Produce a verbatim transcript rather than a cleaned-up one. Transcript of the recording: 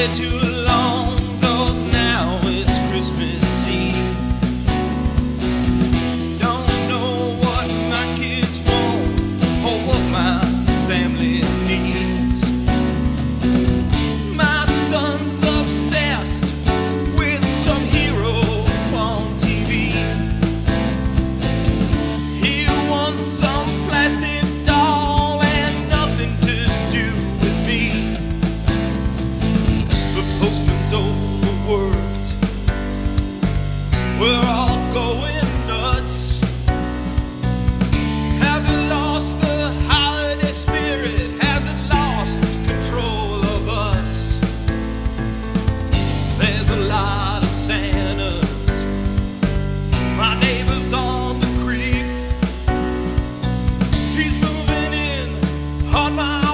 way too long, 'cause now it's Christmas Eve. Don't know what my kids want or what my family needs. My son's obsessed with some hero on T V. He wants some plastic Santas. My neighbor's on the creek. He's moving in on my